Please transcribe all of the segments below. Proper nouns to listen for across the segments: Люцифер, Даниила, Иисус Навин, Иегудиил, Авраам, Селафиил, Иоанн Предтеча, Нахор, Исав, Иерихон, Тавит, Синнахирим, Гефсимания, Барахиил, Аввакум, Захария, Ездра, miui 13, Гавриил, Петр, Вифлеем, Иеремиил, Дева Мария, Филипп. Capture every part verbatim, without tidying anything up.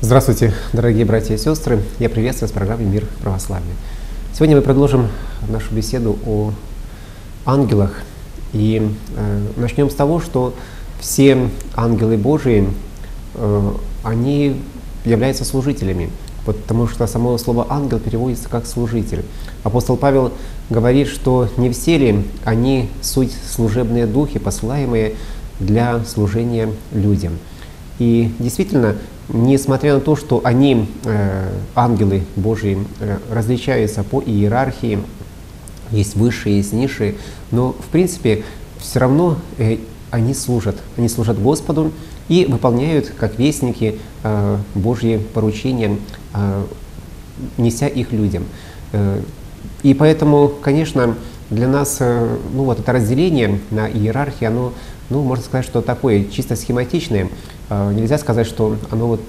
Здравствуйте, дорогие братья и сестры! Я приветствую вас в программе «Мир православия». Сегодня мы продолжим нашу беседу о ангелах. И э, начнем с того, что все ангелы Божии, э, они являются служителями, потому что само слово «ангел» переводится как «служитель». Апостол Павел говорит, что не все ли они суть служебные духи, посылаемые для служения людям. И действительно, несмотря на то, что они, э, ангелы Божьи, э, различаются по иерархии, есть высшие, есть низшие, но в принципе все равно э, они служат. Они служат Господу и выполняют, как вестники, э, Божьи поручения, э, неся их людям. Э, и поэтому, конечно, для нас э, ну, вот это разделение на иерархии, оно, ну, можно сказать, что такое чисто схематичное. Нельзя сказать, что оно вот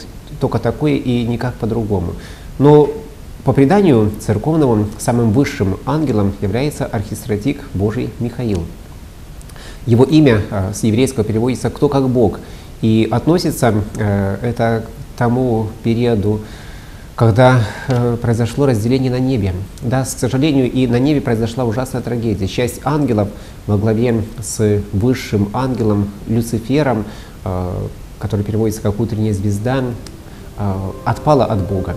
только такое и никак по-другому. Но по преданию церковному самым высшим ангелом является архистратиг Божий Михаил. Его имя с еврейского переводится «кто как Бог», и относится это к тому периоду, когда произошло разделение на небе. Да, к сожалению, и на небе произошла ужасная трагедия. Часть ангелов во главе с высшим ангелом Люцифером, который переводится как «утренняя звезда», отпала от Бога,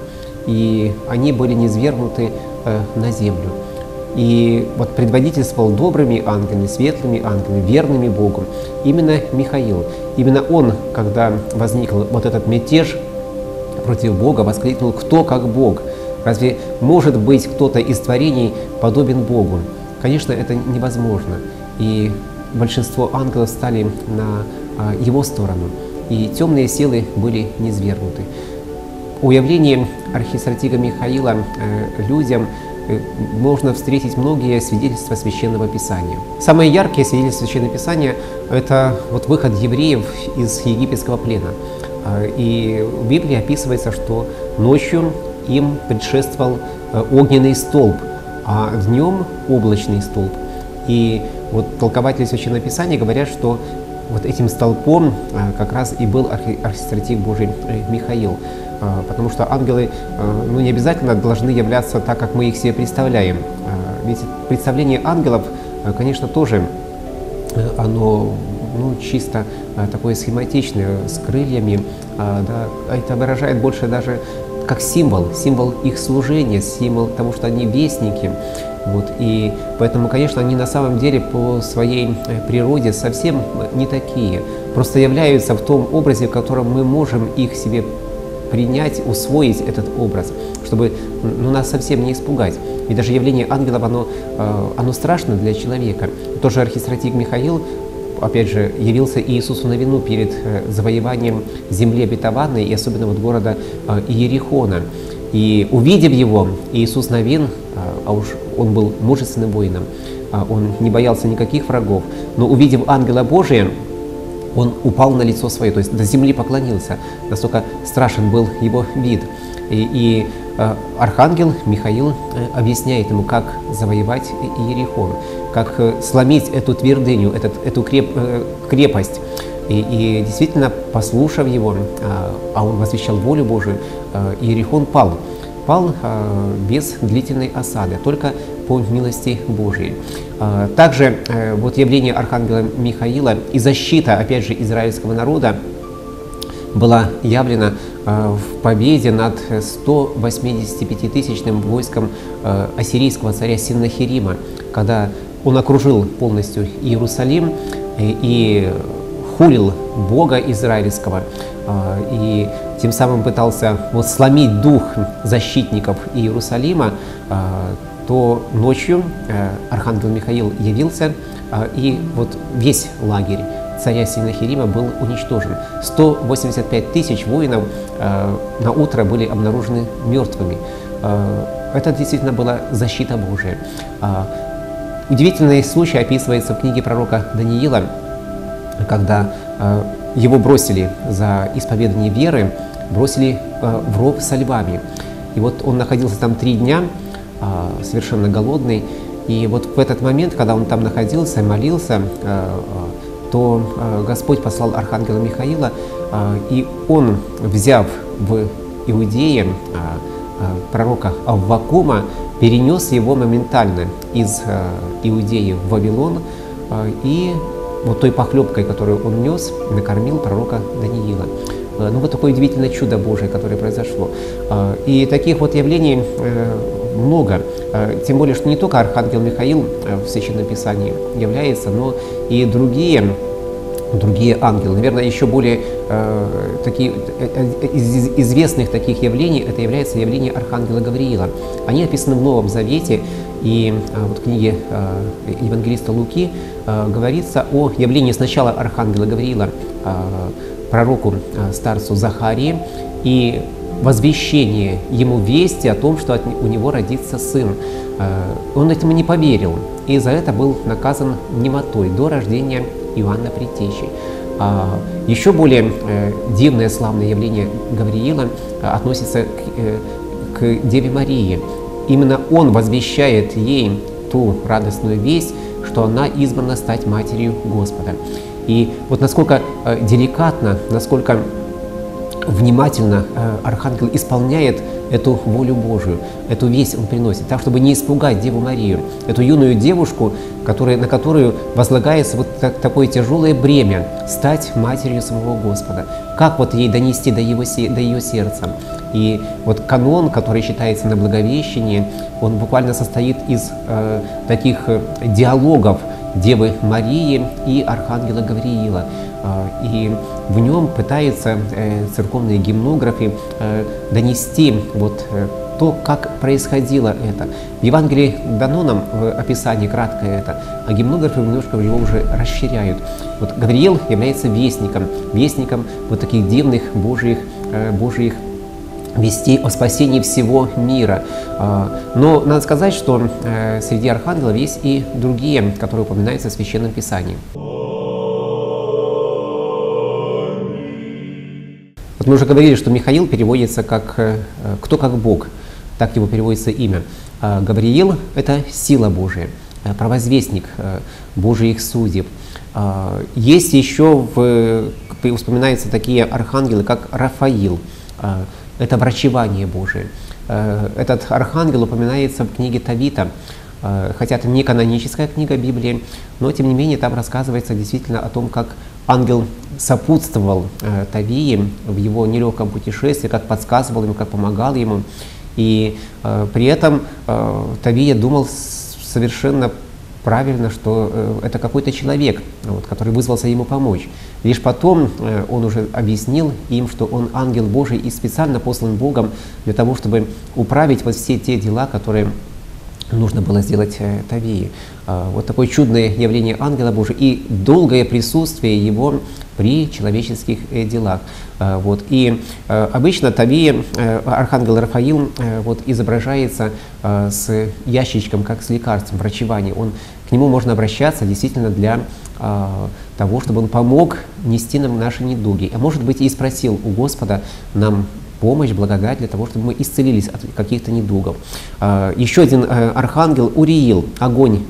и они были низвергнуты на землю. И вот предводительствовал добрыми ангелами, светлыми ангелами, верными Богу именно Михаил. Именно он, когда возник вот этот мятеж против Бога, воскликнул: «Кто как Бог? Разве может быть кто-то из творений подобен Богу?» Конечно, это невозможно. И большинство ангелов стали на его сторону, и темные силы были низвергнуты. О явлении архистратига Михаила э, людям э, можно встретить многие свидетельства Священного Писания. Самые яркие свидетельства Священного Писания – это вот выход евреев из египетского плена. И в Библии описывается, что ночью им предшествовал огненный столб, а днем – облачный столб. И вот толкователи Священного Писания говорят, что вот этим столпом как раз и был архистратиг Божий Михаил, потому что ангелы, ну, не обязательно должны являться так, как мы их себе представляем. Ведь представление ангелов, конечно, тоже оно, ну, чисто такое схематичное, с крыльями, да, это выражает больше даже как символ, символ их служения, символ того, что они вестники. Вот, и поэтому, конечно, они на самом деле по своей природе совсем не такие, просто являются в том образе, в котором мы можем их себе принять, усвоить этот образ, чтобы, ну, нас совсем не испугать. И даже явление ангелов, оно, оно страшно для человека. Тоже архистратиг Михаил, опять же, явился Иисусу на вину перед завоеванием земли обетованной, и особенно вот города Иерихона. И увидев его, Иисус Навин, а уж он был мужественным воином, он не боялся никаких врагов, но увидев ангела Божия, он упал на лицо свое, то есть до земли поклонился, настолько страшен был его вид. И, и архангел Михаил объясняет ему, как завоевать Иерихон, как сломить эту твердыню, этот, эту креп, крепость. И, и действительно, послушав его, а он возвещал волю Божию, Иерихон пал. Пал без длительной осады, только по милости Божьей. Также вот явление архангела Михаила и защита, опять же, израильского народа была явлена в победе над сто восьмидесятипятитысячным войском ассирийского царя Синнахирима, когда он окружил полностью Иерусалим и хулил Бога израильского, и тем самым пытался вот сломить дух защитников Иерусалима, то ночью архангел Михаил явился, и вот весь лагерь царя Синнахирима был уничтожен. сто восемьдесят пять тысяч воинов э, на утро были обнаружены мертвыми. Э, это действительно была защита Божия. Э, удивительный случай описывается в книге пророка Даниила, когда э, его бросили за исповедание веры, бросили э, в ров со львами. И вот он находился там три дня, э, совершенно голодный. И вот в этот момент, когда он там находился, молился, то Господь послал архангела Михаила, и он, взяв в Иудее пророка Аввакума, перенес его моментально из Иудеи в Вавилон, и вот той похлебкой, которую он нес, накормил пророка Даниила. Ну вот такое удивительное чудо Божие, которое произошло. И таких вот явлений много. Тем более, что не только архангел Михаил в Священном Писании является, но и другие, другие ангелы. Наверное, еще более такие, из известных таких явлений это является явление архангела Гавриила. Они описаны в Новом Завете, и вот в книге евангелиста Луки говорится о явлении сначала архангела Гавриила пророку старцу Захарии и возвещение ему вести о том, что от, у него родится сын. Он этому не поверил, и за это был наказан немотой до рождения Иоанна Предтечи. Еще более дивное славное явление Гавриила относится к, к Деве Марии. Именно он возвещает ей ту радостную весть, что она избрана стать матерью Господа. И вот насколько деликатно, насколько внимательно архангел исполняет эту волю Божию, эту весть он приносит, так, чтобы не испугать Деву Марию, эту юную девушку, которая, на которую возлагается вот так, такое тяжелое бремя стать матерью самого Господа. Как вот ей донести до, его, до ее сердца? И вот канон, который считается на Благовещении, он буквально состоит из э, таких диалогов Девы Марии и архангела Гавриила. И в нем пытаются церковные гимнографы донести вот то, как происходило это. В Евангелии дано нам в описании краткое это, а гимнографы немножко его уже расширяют. Вот Гавриил является вестником, вестником вот таких дивных божьих, божьих вести о спасении всего мира. Но надо сказать, что среди архангелов есть и другие, которые упоминаются в Священном Писании. Вот мы уже говорили, что Михаил переводится как «кто как Бог», так его переводится имя. Гавриил — это сила Божия, провозвестник Божьих судеб. Есть еще, в, вспоминаются такие архангелы, как Рафаил. Это врачевание Божие. Этот архангел упоминается в книге Тавита, хотя это не каноническая книга Библии, но тем не менее там рассказывается действительно о том, как ангел сопутствовал Тавии в его нелегком путешествии, как подсказывал ему, как помогал ему. И при этом Тавия думал совершенно правильно, что это какой-то человек, вот, который вызвался ему помочь. Лишь потом он уже объяснил им, что он ангел Божий и специально послан Богом для того, чтобы управить вот все те дела, которые нужно было сделать Тавии. Вот такое чудное явление ангела Божия и долгое присутствие его при человеческих делах. Вот. И обычно Тавия, архангел Рафаил, вот, изображается с ящичком, как с лекарством, врачевания. Он, к нему можно обращаться действительно для того, чтобы он помог нести нам наши недуги. А может быть, и спросил у Господа нам помощь, благодать для того, чтобы мы исцелились от каких-то недугов. Еще один архангел — Уриил, огонь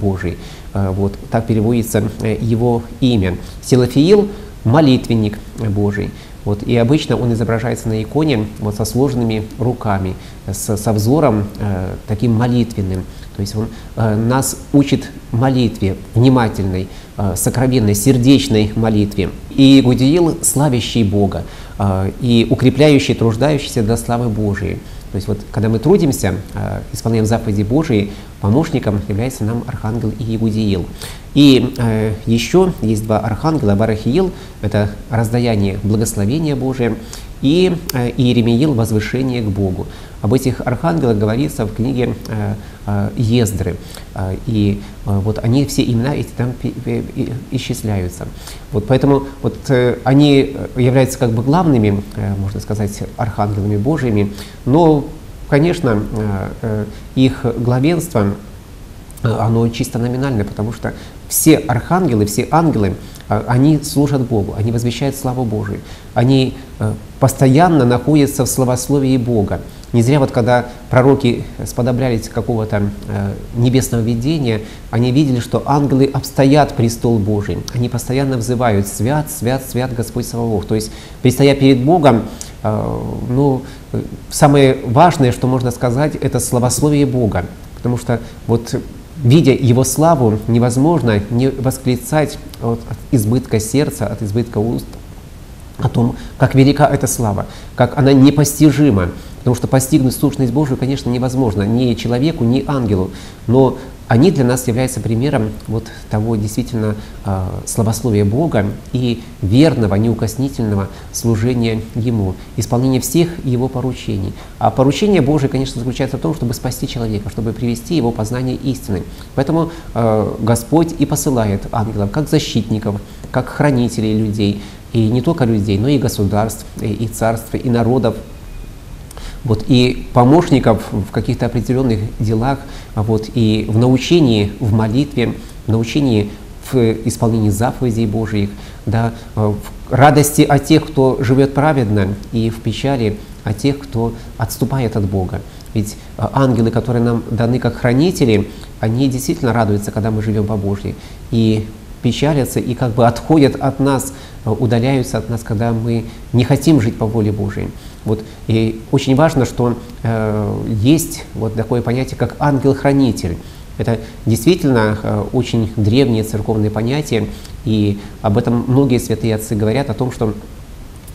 Божий. Вот так переводится его имя. Селафиил — молитвенник Божий. Вот, и обычно он изображается на иконе вот, со сложенными руками, со, со взором э, таким молитвенным. То есть он э, нас учит молитве, внимательной, э, сокровенной, сердечной молитве. И Иегудиил — славящий Бога, э, и укрепляющий, труждающийся до славы Божией. То есть вот, когда мы трудимся, э, исполняем заповеди Божии, помощником является нам архангел Иегудиил. И э, еще есть два архангела, Барахиил, это раздаяние благословения Божия, и э, Иеремиил, возвышение к Богу. Об этих архангелах говорится в книге э, э, Ездры. Э, и э, вот они, все имена эти там исчисляются. Вот поэтому вот, э, они являются как бы главными, э, можно сказать, архангелами Божьими, но, конечно, э, э, их главенство, оно чисто номинальное, потому что все архангелы, все ангелы, они служат Богу, они возвещают славу Божию, они постоянно находятся в словословии Бога. Не зря вот когда пророки сподоблялись какого-то небесного видения, они видели, что ангелы обстоят престол Божий, они постоянно взывают «Свят, свят, свят Господь Саваоф». То есть, предстоя перед Богом, ну, самое важное, что можно сказать, это словословие Бога, потому что вот видя Его славу, невозможно не восклицать от избытка сердца, от избытка уст о том, как велика эта слава, как она непостижима. Потому что постигнуть сущность Божию, конечно, невозможно ни человеку, ни ангелу. Но они для нас являются примером вот того действительно э, словословия Бога и верного, неукоснительного служения Ему, исполнения всех Его поручений. А поручение Божие, конечно, заключается в том, чтобы спасти человека, чтобы привести его познание истины. Поэтому э, Господь и посылает ангелов как защитников, как хранителей людей, и не только людей, но и государств, и, и царств, и народов. Вот, и помощников в каких-то определенных делах, вот, и в научении, в молитве, в научении, в исполнении заповедей Божьих, да, в радости о тех, кто живет праведно, и в печали о тех, кто отступает от Бога. Ведь ангелы, которые нам даны как хранители, они действительно радуются, когда мы живем по Божьей, и печалятся, и как бы отходят от нас, удаляются от нас, когда мы не хотим жить по воле Божьей. Вот. И очень важно, что э, есть вот такое понятие, как ангел-хранитель. Это действительно э, очень древнее церковное понятие, и об этом многие святые отцы говорят, о том, что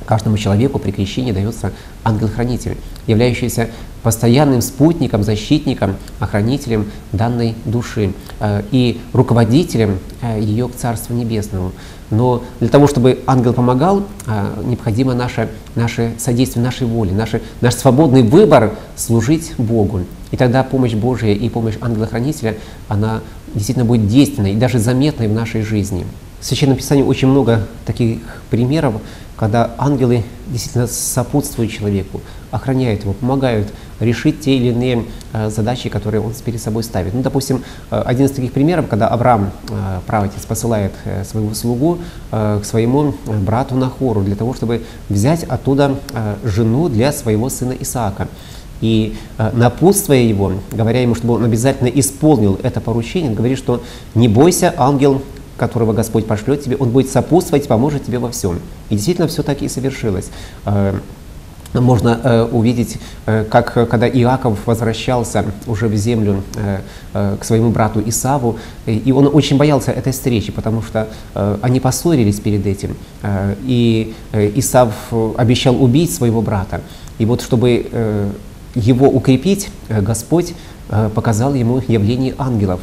каждому человеку при крещении дается ангел-хранитель, являющийся постоянным спутником, защитником, охранителем данной души э, и руководителем э, ее к Царству Небесному. Но для того, чтобы ангел помогал, э, необходимо наше, наше содействие, нашей воли, наше, наш свободный выбор служить Богу. И тогда помощь Божия и помощь ангела-хранителя, она действительно будет действенной и даже заметной в нашей жизни. В Священном Писании очень много таких примеров, когда ангелы действительно сопутствуют человеку, охраняют его, помогают решить те или иные э, задачи, которые он перед собой ставит. Ну, допустим, э, один из таких примеров, когда Авраам, э, праведец, посылает э, своего слугу э, к своему брату Нахору для того, чтобы взять оттуда э, жену для своего сына Исаака. И э, напутствуя его, говоря ему, чтобы он обязательно исполнил это поручение, говорит, что «не бойся, ангел, которого Господь пошлет тебе, он будет сопутствовать, поможет тебе во всем». И действительно все так и совершилось. Можно э, увидеть, э, как когда Иаков возвращался уже в землю э, э, к своему брату Исаву, э, и он очень боялся этой встречи, потому что э, они поссорились перед этим, э, и э, Исав обещал убить своего брата. И вот чтобы э, его укрепить, э, Господь э, показал ему явление ангелов.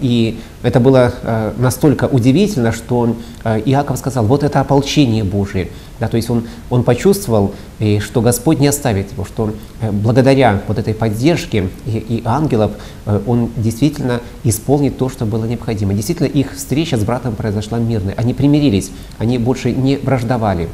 И это было настолько удивительно, что Иаков сказал, вот это ополчение Божие. Да, то есть он, он почувствовал, что Господь не оставит его, что благодаря вот этой поддержке и, и ангелов он действительно исполнит то, что было необходимо. Действительно, их встреча с братом произошла мирной. Они примирились, они больше не враждовали.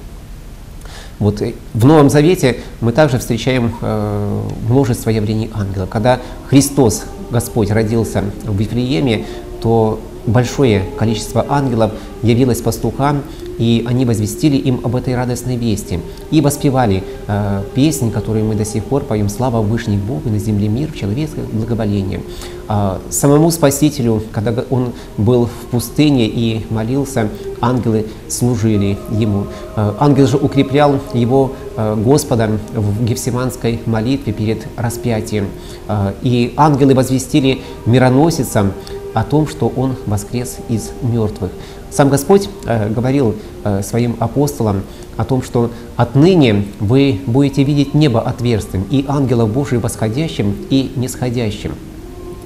Вот в Новом Завете мы также встречаем э, множество явлений ангелов. Когда Христос, Господь, родился в Вифлееме, то большое количество ангелов явилось пастухам, и они возвестили им об этой радостной вести. И воспевали э, песни, которые мы до сих пор поем, «Слава Вышних Богу, на земле мир, в человеческом благоволении». Э, самому Спасителю, когда он был в пустыне и молился, ангелы служили ему. Э, ангел же укреплял его э, Господа в гефсиманской молитве перед распятием. Э, и ангелы возвестили мироносицам о том, что он воскрес из мертвых. Сам Господь э, говорил э, своим апостолам о том, что отныне вы будете видеть небо отверстым и ангелов Божьих восходящим и нисходящим.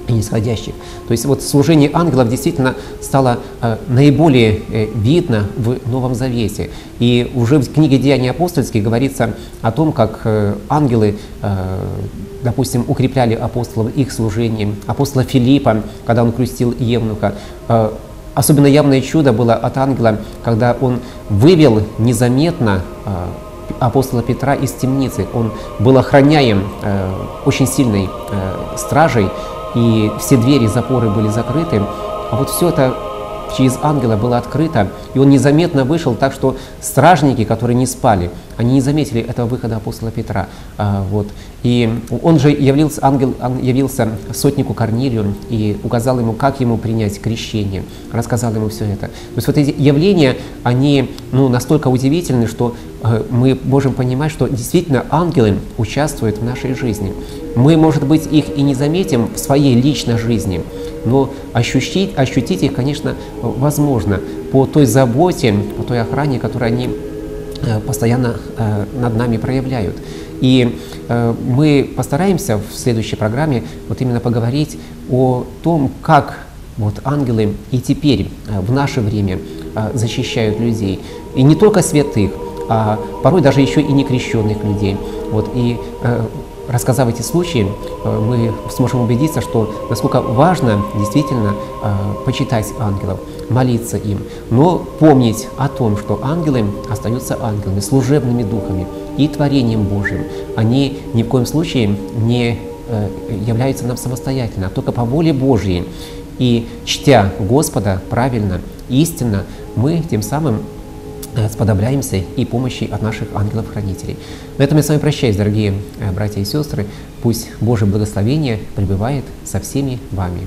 и нисходящих. То есть вот служение ангелов действительно стало э, наиболее э, видно в Новом Завете. И уже в книге «Деяний апостольских» говорится о том, как э, ангелы, э, допустим, укрепляли апостолов их служением, апостола Филиппа, когда он крестил Евнуха. Э, особенно явное чудо было от ангела, когда он вывел незаметно э, апостола Петра из темницы. Он был охраняем э, очень сильной э, стражей, и все двери, запоры были закрыты, а вот все это через ангела было открыто, и он незаметно вышел, так что стражники, которые не спали, они не заметили этого выхода апостола Петра. А, вот. И он же явился, ангел, явился сотнику Корнилию и указал ему, как ему принять крещение, рассказал ему все это. То есть вот эти явления, они ну, настолько удивительны, что э, мы можем понимать, что действительно ангелы участвуют в нашей жизни. Мы, может быть, их и не заметим в своей личной жизни, но ощутить, ощутить их, конечно, возможно по той заботе, по той охране, которую они постоянно э, над нами проявляют. И э, мы постараемся в следующей программе вот именно поговорить о том, как вот ангелы и теперь, э, в наше время, э, защищают людей. И не только святых, а порой даже еще и некрещенных людей. Вот, и, э, рассказав эти случаи, э, мы сможем убедиться, что насколько важно действительно э, почитать ангелов, молиться им, но помнить о том, что ангелы остаются ангелами, служебными духами и творением Божьим. Они ни в коем случае не э, являются нам самостоятельно, а только по воле Божьей. И чтя Господа правильно, истинно, мы тем самым э, сподобляемся и помощи от наших ангелов-хранителей. На этом я с вами прощаюсь, дорогие э, братья и сестры. Пусть Божье благословение пребывает со всеми вами.